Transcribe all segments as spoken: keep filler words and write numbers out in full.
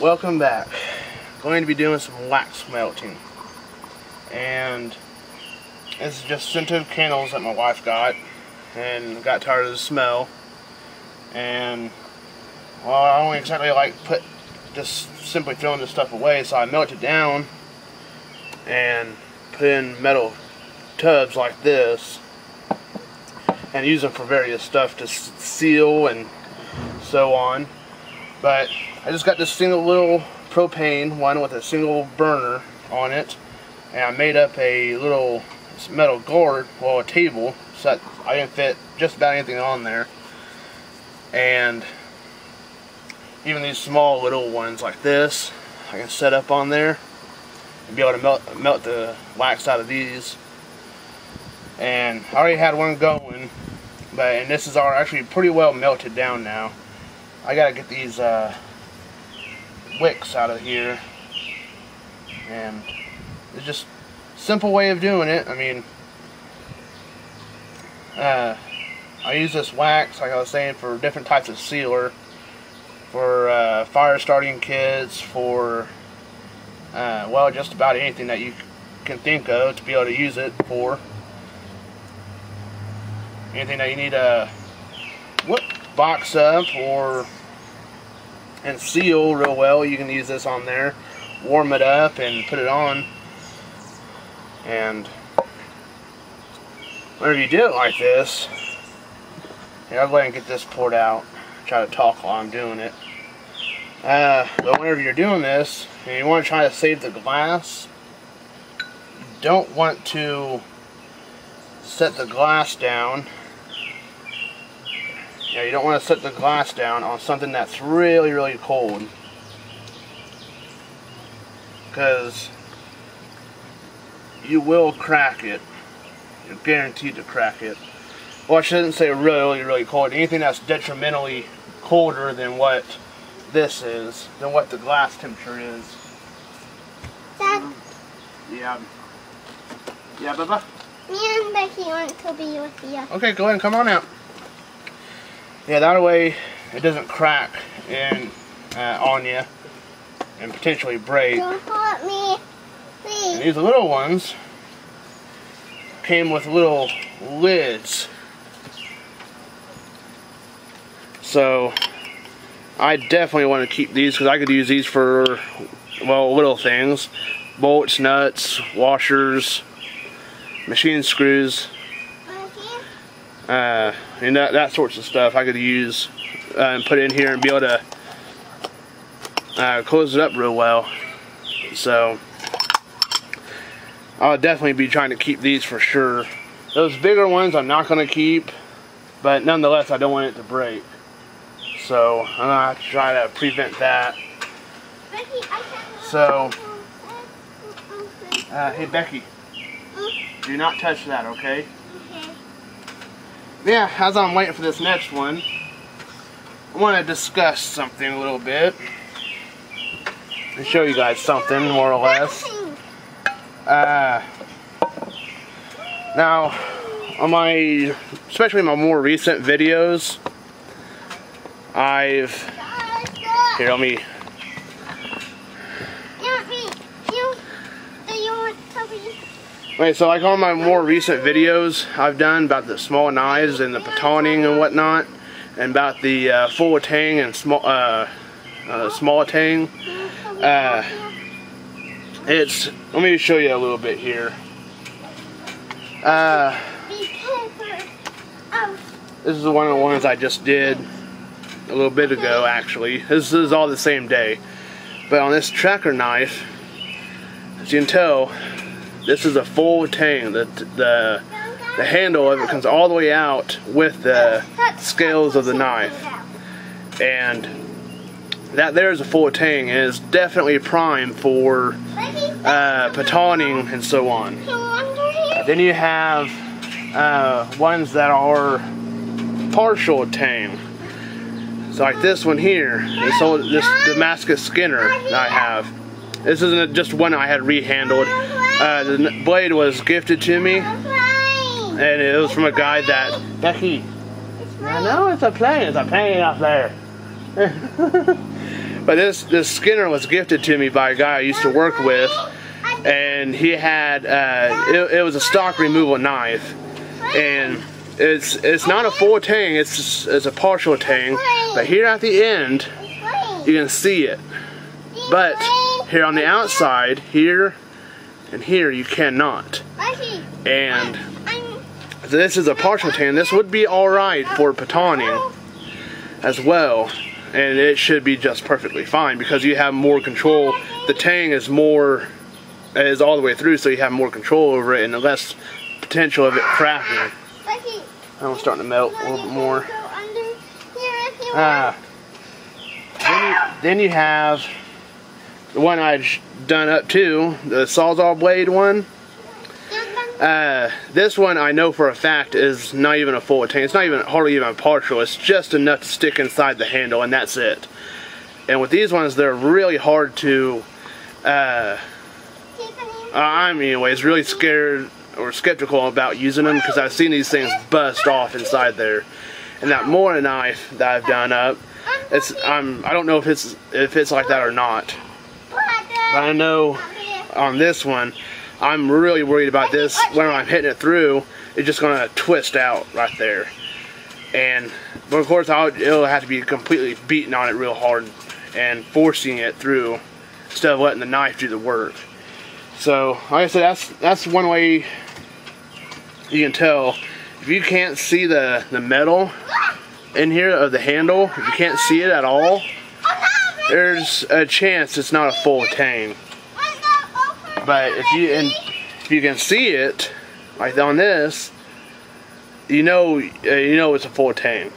Welcome back. Going to be doing some wax melting, and it's just scented candles that my wife got, and got tired of the smell. And well, I don't exactly like put just simply throwing this stuff away, so I melted it down and put in metal tubs like this, and use them for various stuff to seal and so on. But I just got this single little propane one with a single burner on it, and I made up a little metal gourd, well, a table, so that I can fit just about anything on there, and even these small little ones like this I can set up on there and be able to melt, melt the wax out of these. And I already had one going, but and this is all actually pretty well melted down now. I gotta get these uh, wicks out of here, and it's just a simple way of doing it. I mean, uh, I use this wax, like I was saying, for different types of sealer, for uh, fire starting kits, for uh, well, just about anything that you can think of to be able to use it for. Anything that you need a whoop, box up or and seal real well, you can use this on there, warm it up and put it on, and whenever you do it like this, yeah, I'll go ahead and get this poured out, try to talk while I'm doing it, uh, but whenever you're doing this and you want to try to save the glass, you don't want to set the glass down. Yeah, you don't want to set the glass down on something that's really, really cold, because you will crack it. You're guaranteed to crack it. Well, I shouldn't say really, really cold. Anything that's detrimentally colder than what this is, than what the glass temperature is. Dad. Yeah. Yeah, Bubba? Me and Becky want to be with you. Okay, go ahead and come on out. Yeah, that way it doesn't crack in uh, on you and potentially break. Don't hurt me, please. And these little ones came with little lids, so I definitely want to keep these because I could use these for, well, little things, bolts, nuts, washers, machine screws. Uh, and that, that sorts of stuff I could use uh, and put in here and be able to uh, close it up real well. So I'll definitely be trying to keep these for sure. Those bigger ones I'm not going to keep, but nonetheless I don't want it to break, so I'm going to have to try to prevent that. So uh, hey Becky, do not touch that, okay? Yeah, as I'm waiting for this next one, I want to discuss something a little bit and show you guys something, more or less. Uh, now, on my, especially my more recent videos, I've, here, let me, Right, so like all my more recent videos I've done about the small knives and the batoning and whatnot, and about the uh, full tang and small uh, uh, small tang. Uh, it's let me show you a little bit here. Uh, this is one of the ones I just did a little bit ago. Actually, this is all the same day, but on this tracker knife, as you can tell, this is a full tang. The, the, the handle of it comes all the way out with the scales of the knife. And that there is a full tang, and it's definitely prime for uh, batoning and so on. Then you have uh, ones that are partial tang. So like this one here, this, old, this Damascus Skinner that I have. This isn't just one I had rehandled. Uh, the blade was gifted to me, and it was from a guy that Becky. I know it's a plane. It's a plane up there. But this this skinner was gifted to me by a guy I used to work with, and he had uh, it, it was a stock removal knife, and it's it's not a full tang, it's just, it's a partial tang. But here at the end, you can see it. But here on the outside, here and here, you cannot. And this is a partial tan. This would be alright for patoning as well, and it should be just perfectly fine because you have more control. The tang is more is all the way through, so you have more control over it and the less potential of it cracking. I'm starting to melt a little bit more. Ah, then you, then you have the one I'd done up to, the sawzall blade one. Uh, this one I know for a fact is not even a full tang. It's not even hardly even a partial. It's just enough to stick inside the handle, and that's it. And with these ones, they're really hard to. Uh, I'm anyways really scared or skeptical about using them because I've seen these things bust off inside there. And that Mora knife that I've done up, it's I'm I don't know if it's if it's like that or not. But I know on this one, I'm really worried about this. When I'm hitting it through, it's just gonna twist out right there. And but of course, I'll, it'll have to be completely beating on it real hard and forcing it through instead of letting the knife do the work. So, like I said, that's that's one way you can tell. If you can't see the the metal in here of the handle, if you can't see it at all, there's a chance it's not a full tang. But if you and if you can see it, like on this, you know uh, you know it's a full tang.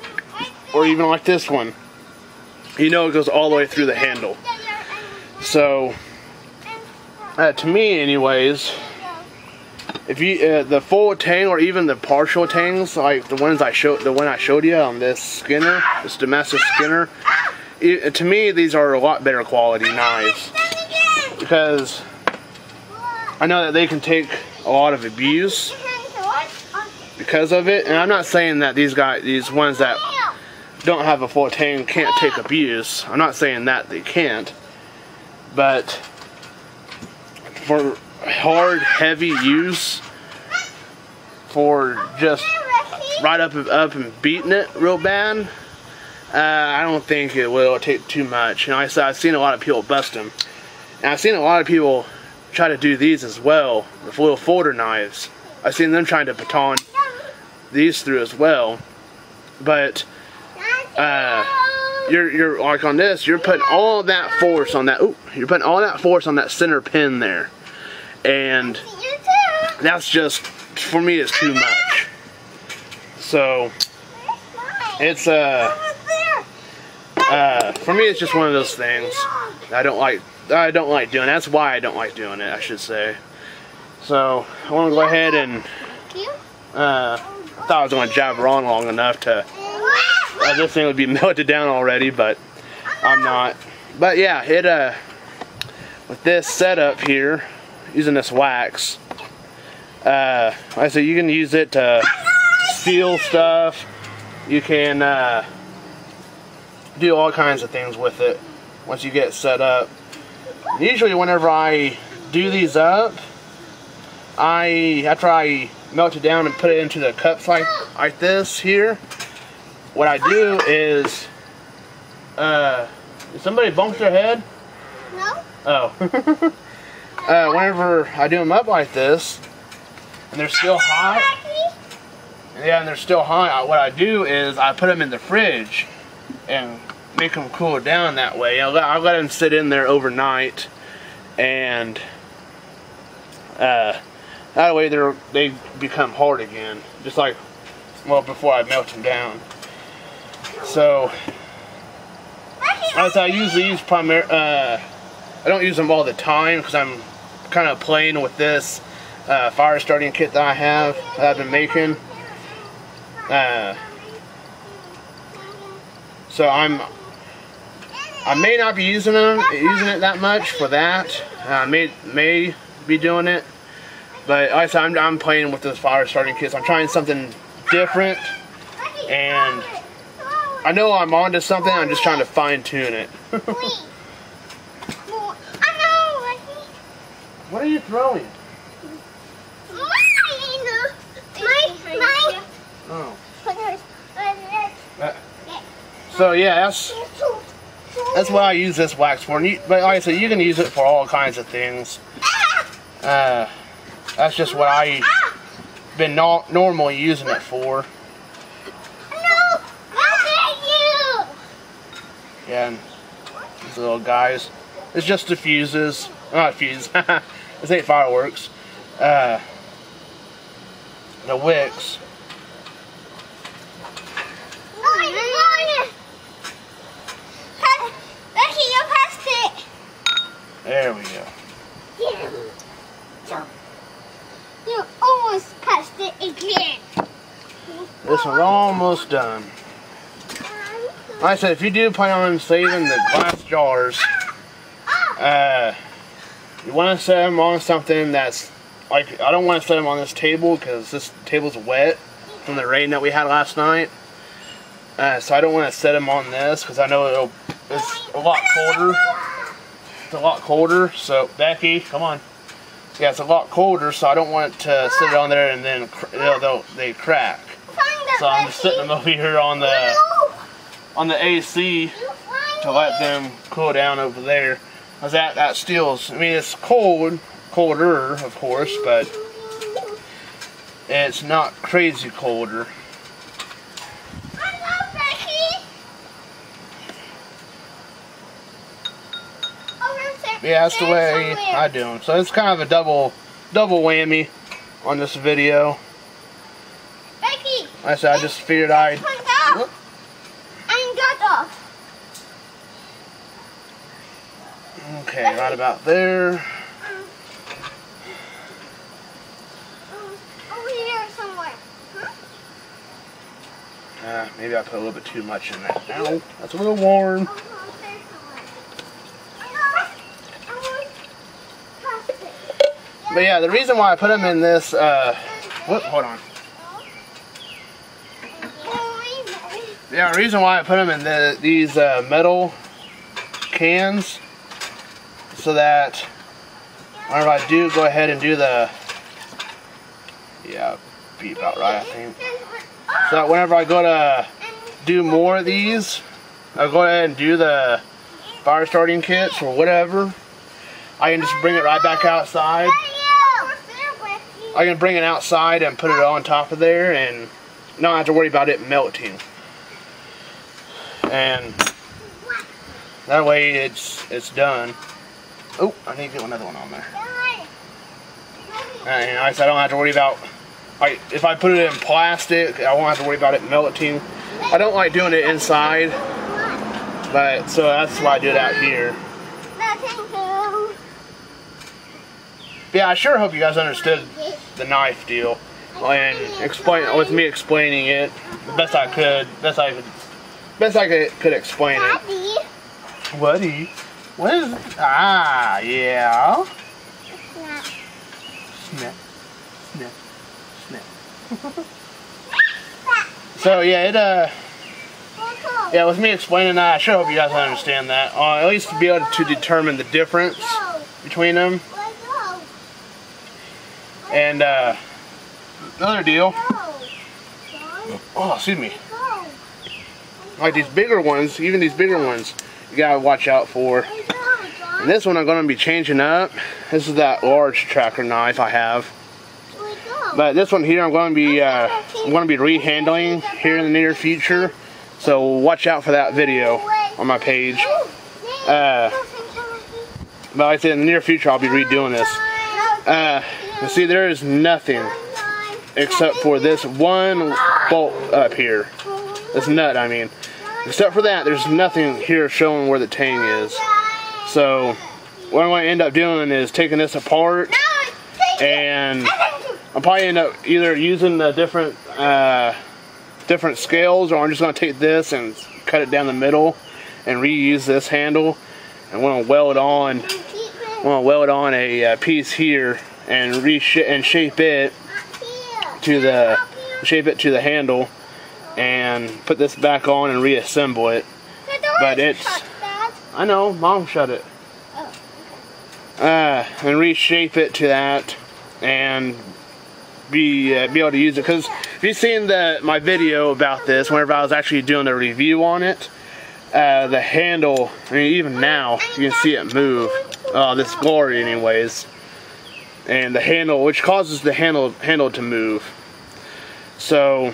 Or even like this one, you know it goes all the way through the handle. So uh, to me, anyways, if you uh, the full tang or even the partial tangs, like the ones I showed, the one I showed you on this skinner, this Damascus skinner, it, to me these are a lot better quality knives because I know that they can take a lot of abuse because of it, and I'm not saying that these guys, these ones that don't have a full tang can't take abuse. I'm not saying that they can't, but for hard, heavy use, for just right up and up and beating it real bad, uh, I don't think it will take too much. And like I said, I've seen a lot of people bust them, and I've seen a lot of people try to do these as well, the little folder knives. I've seen them trying to baton these through as well. But uh, you're you're like on this, you're putting all that force on that. Ooh, you're putting all that force on that center pin there, and that's just for me is too much. So it's uh, uh for me it's just one of those things I don't like. I don't like doing. That's why I don't like doing it, I should say. So I want to go ahead and uh, I thought I was going to jabber on long enough to uh, this thing would be melted down already, but I'm not. But yeah, it uh with this setup here, using this wax, uh, like I said, you can use it to seal stuff. You can uh, do all kinds of things with it once you get it set up. Usually whenever I do these up, I after I melt it down and put it into the cups like, like this here, what I do is, uh, did somebody bonk their head? No. Oh. uh, whenever I do them up like this, and they're still hot, yeah, and they're still hot, what I do is I put them in the fridge and make them cool down that way. I'll let, I'll let them sit in there overnight, and uh, that way they're they become hard again, just like well before I melt them down. So as I usually use primary, uh, I don't use them all the time because I'm kind of playing with this uh, fire starting kit that I have that I've been making. Uh, so I'm. I may not be using them, using it that much for that. I uh, may may be doing it, but like I said, I'm, I'm playing with this fire starting kit. I'm trying something different, and I know I'm onto something. I'm just trying to fine tune it. What are you throwing? Mine! My, my. Oh. Uh, so yeah, that's, that's what I use this wax for. And you, but like I said, you can use it for all kinds of things. Uh, that's just what I've been no, normally using it for. No, I hate you. Yeah, and these little guys. It's just diffuses. Not fuses. This ain't fireworks. Uh, the wicks. There we go. Yeah. Jump. You almost passed it again. This one's almost done. Like I said, if you do plan on saving the glass jars, uh, you want to set them on something that's like, I don't want to set them on this table because this table's wet from the rain that we had last night. Uh, so I don't want to set them on this because I know it'll, it's a lot colder. It's a lot colder, so Becky, come on. Yeah, it's a lot colder, so I don't want it to sit on there and then cr they'll, they'll, they crack. So I'm just sitting them over here on the on the A C to let them cool down over there. Cause that that steals. I mean, it's cold, colder, of course, but it's not crazy colder. Yeah, that's the way I do them. So it's kind of a double, double whammy on this video. Becky, like I said, I just figured I'd. Whoop. And got off. Okay, Becky. Right about there. Um, over here somewhere. Huh? Uh, maybe I put a little bit too much in that. Now that's a little warm. But yeah, the reason why I put them in this, uh, whoop, hold on. Yeah, the reason why I put them in the, these uh, metal cans, so that whenever I do go ahead and do the, yeah, be about right, I think. So that whenever I go to do more of these, I'll go ahead and do the fire starting kits or whatever. I can just bring it right back outside. I can bring it outside and put it on top of there and not have to worry about it melting. And that way it's it's done. Oh, I need to get another one on there. And I said I don't have to worry about, I, if I put it in plastic, I won't have to worry about it melting. I don't like doing it inside, but so that's why I do it out here. Yeah, I sure hope you guys understood the knife deal and explain with me explaining it the best I could, best I could, best I could, could explain it. Buddy, what is? Ah, yeah. Snap, snap, snap, snap. So yeah, it uh, yeah, with me explaining that, I sure hope you guys understand that. Uh, at least be able to determine the difference between them. And uh, another deal, oh excuse me, like these bigger ones, even these bigger ones, you gotta watch out for. And this one I'm gonna be changing up. This is that large tracker knife I have. But this one here I'm gonna be, uh, I'm gonna be rehandling here in the near future. So watch out for that video on my page. Uh, but like I said, in the near future I'll be redoing this. Uh, You see, there is nothing except for this one bolt up here. This nut, I mean. Except for that, there's nothing here showing where the tang is. So, what I'm going to end up doing is taking this apart, and I'll probably end up either using the different uh, different scales, or I'm just going to take this and cut it down the middle and reuse this handle. And we're going to weld on, I'm going to weld on a uh, piece here. And resh and shape it to the shape it to the handle, and put this back on and reassemble it. But it's, I know, Mom shut it. uh, and reshape it to that and be uh, be able to use it. Because if you've seen the my video about this, whenever I was actually doing the review on it, uh, the handle, I mean, even now you can see it move. Uh, this glory, anyways, and the handle, which causes the handle handle to move. So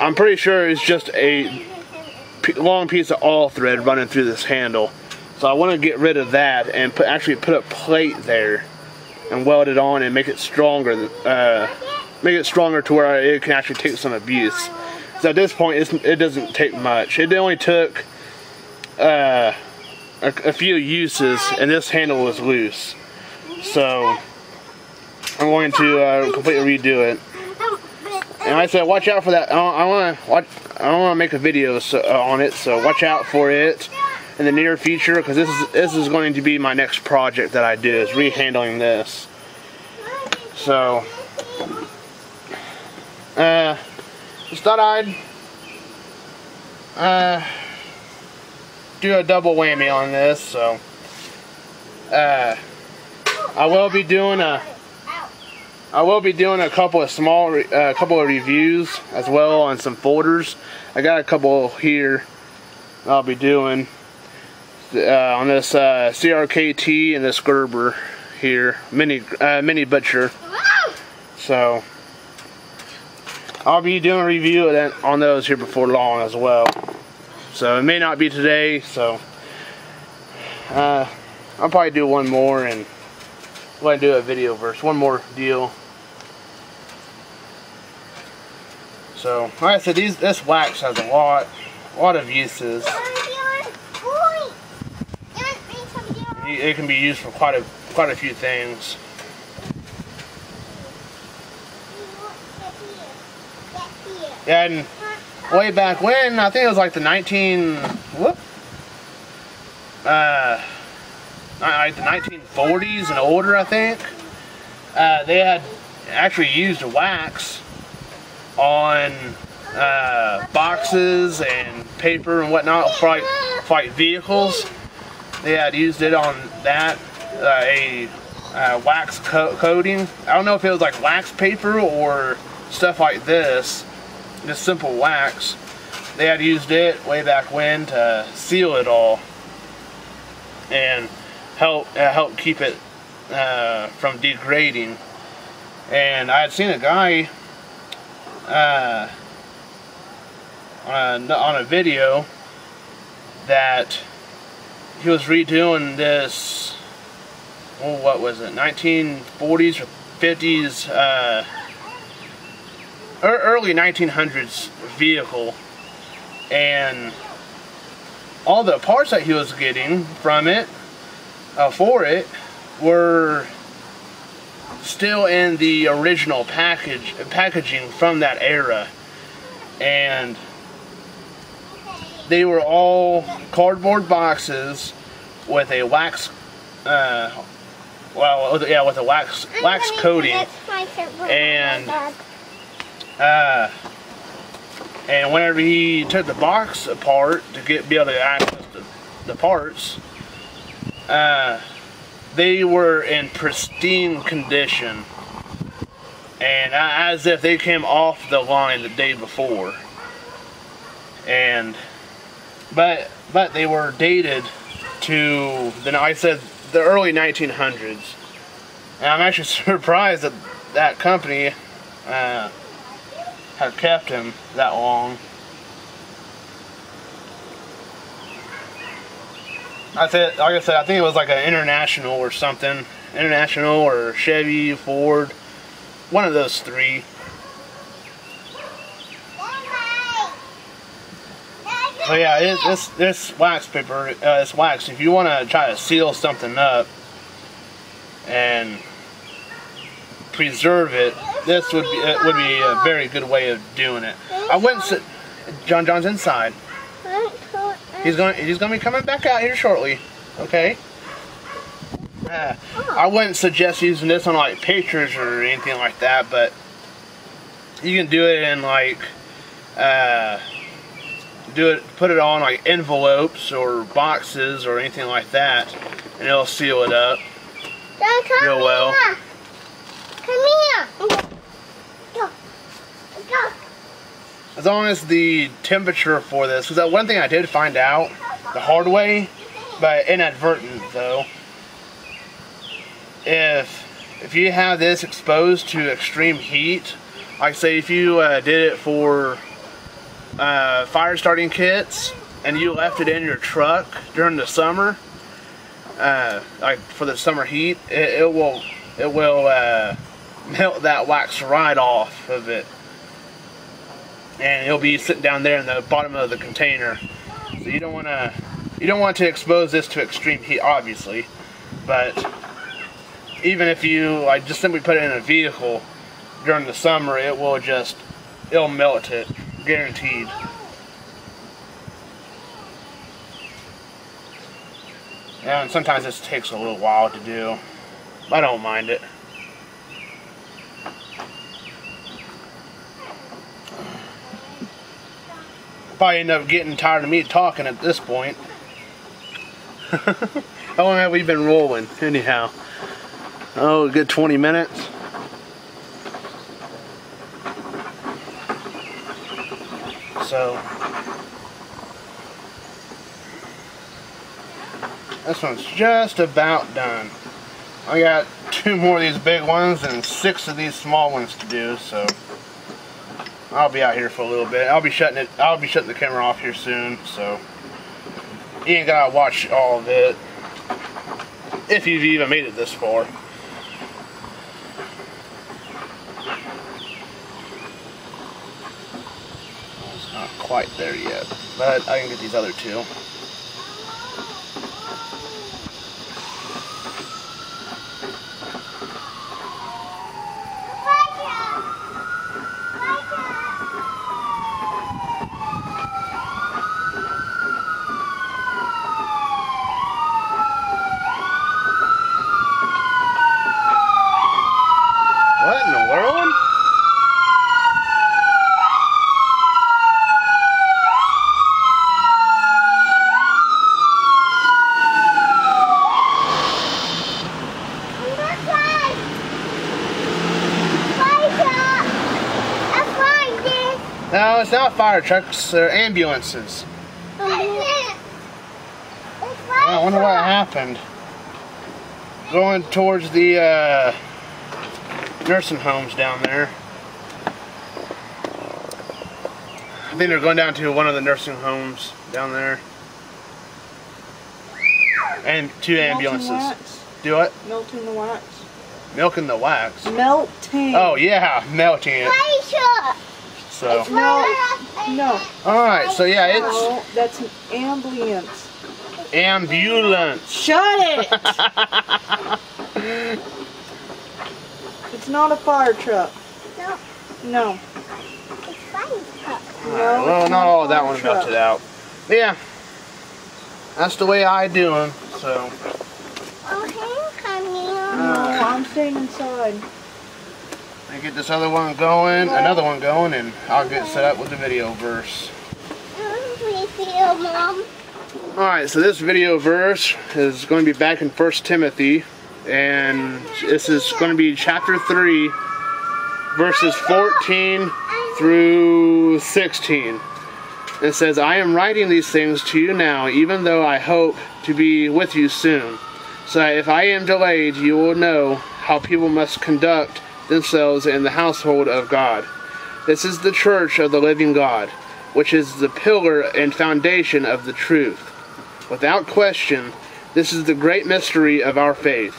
I'm pretty sure it's just a long piece of all thread running through this handle. So I want to get rid of that and put, actually put a plate there and weld it on and make it stronger, uh, make it stronger to where it can actually take some abuse. So at this point, it's, it doesn't take much. It only took uh, a, a few uses, and this handle was loose. So I'm going to uh, completely redo it. And like I said, watch out for that. I want to watch. I want to make a video so, uh, on it, so watch out for it in the near future, because this is this is going to be my next project that I do, is rehandling this. So, uh, just thought I'd uh do a double whammy on this. So, uh, I will be doing a. I will be doing a couple of small, a uh, couple of reviews as well on some folders. I got a couple here I'll be doing uh, on this uh, C R K T and this Gerber here, mini uh, mini butcher. So I'll be doing a review of that, on those here before long as well. So it may not be today. So uh, I'll probably do one more, and I'm going to do a video verse, one more deal. So, like I said, these, this wax has a lot, a lot of uses. It can be used for quite a, quite a few things. And way back when, I think it was like the nineteen, whoop, uh, like the nineteen forties and older, I think, uh, they had actually used wax on uh, boxes and paper and whatnot for like, for like vehicles. They had used it on that, uh, a uh, wax co coating. I don't know if it was like wax paper or stuff like this, just simple wax. They had used it way back when to seal it all and help uh, help keep it uh, from degrading. And I had seen a guy uh, on, a, on a video that he was redoing this, oh, what was it, nineteen forties or fifties, uh, or early nineteen hundreds vehicle, and all the parts that he was getting from it, Uh, for it, were still in the original package packaging from that era, and they were all cardboard boxes with a wax, uh, well, with, yeah, with a wax wax coating, and uh, and whenever he took the box apart to get be able to access the, the parts, Uh, they were in pristine condition, and as if they came off the line the day before. And but but they were dated to the I said the early nineteen hundreds. And I'm actually surprised that that company uh, had kept him that long. I said, like I said, I think it was like an International or something, International or Chevy, Ford, one of those three. So yeah, it, this this wax paper, uh, this wax. If you want to try to seal something up and preserve it, this would be it would be a very good way of doing it. I wouldn't sit. John John's inside. He's going. He's going to be coming back out here shortly. Okay. Uh, I wouldn't suggest using this on like pictures or anything like that, but you can do it in like, uh, do it. Put it on like envelopes or boxes or anything like that, and it'll seal it up. Dad, come real here. well. Come here. Go. Go. As long as the temperature for this, because that one thing I did find out the hard way, but inadvertent though, if if you have this exposed to extreme heat, like say if you uh, did it for uh, fire starting kits and you left it in your truck during the summer, uh, like for the summer heat, it, it will it will uh, melt that wax right off of it. And it'll be sitting down there in the bottom of the container. So you don't want to, you don't want to expose this to extreme heat, obviously. But even if you like just simply put it in a vehicle during the summer, it will just, it'll melt it, guaranteed. And sometimes this takes a little while to do. I don't mind it. Probably end up getting tired of me talking at this point. How long have we been rolling? Anyhow, oh, a good twenty minutes. So this one's just about done. I got two more of these big ones and six of these small ones to do. So. I'll be out here for a little bit. I'll be shutting it. I'll be shutting the camera off here soon, so you ain't gotta watch all of it if you've even made it this far. It's not quite there yet, but I can get these other two. No, it's not fire trucks, they're ambulances. I wonder what happened. Going towards the uh, nursing homes down there. I think they're going down to one of the nursing homes down there. And two ambulances. Do what? Melting the wax. Milking the wax? Melting. Oh yeah, melting it. Fire truck. So. No, no. Alright, so yeah, it's... No, that's an ambulance. Ambulance. Shut it! It's not a fire truck. No. No. It's fire truck. No, right, well, not all of that one melted out. But yeah, that's the way I do them, so... Oh, hey, come here. No, I'm staying inside. I get this other one going, another one going, and I'll get set up with the video verse. Alright, so this video verse is going to be back in First Timothy, and this is going to be chapter three, verses fourteen through sixteen. It says, "I am writing these things to you now, even though I hope to be with you soon. So that if I am delayed, you will know how people must conduct themselves in the household of God. This is the church of the living God, which is the pillar and foundation of the truth. Without question, this is the great mystery of our faith.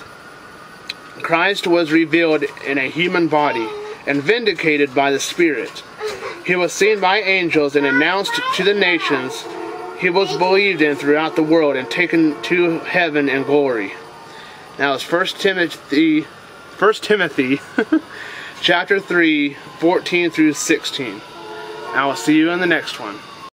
Christ was revealed in a human body and vindicated by the Spirit. He was seen by angels and announced to the nations. He was believed in throughout the world and taken to heaven in glory." Now it's First Timothy First Timothy chapter three, fourteen through sixteen. I will see you in the next one.